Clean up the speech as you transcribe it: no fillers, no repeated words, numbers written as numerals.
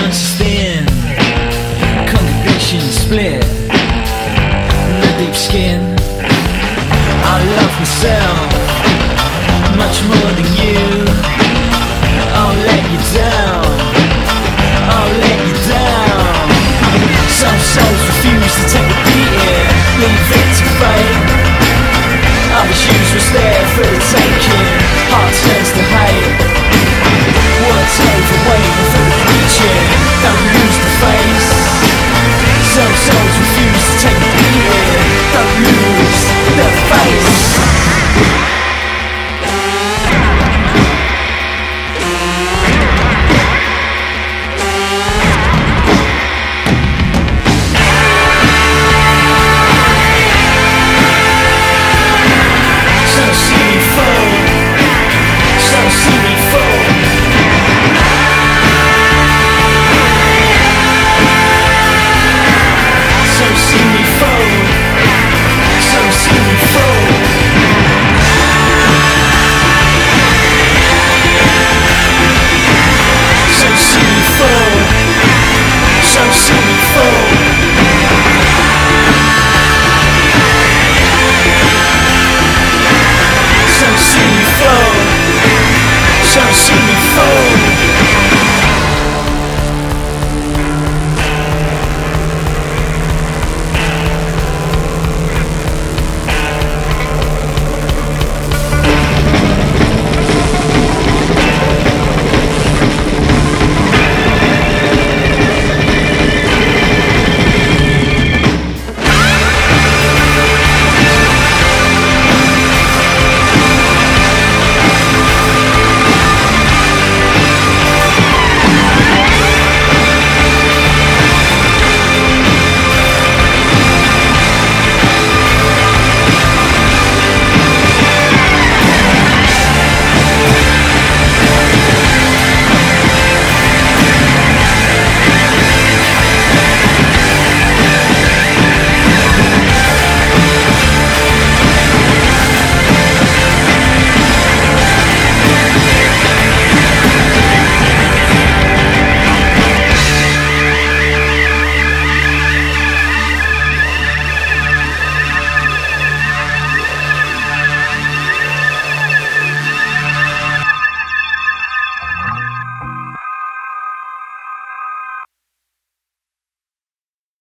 conscience thin, congregation split, the deep skin. I love myself much more than you.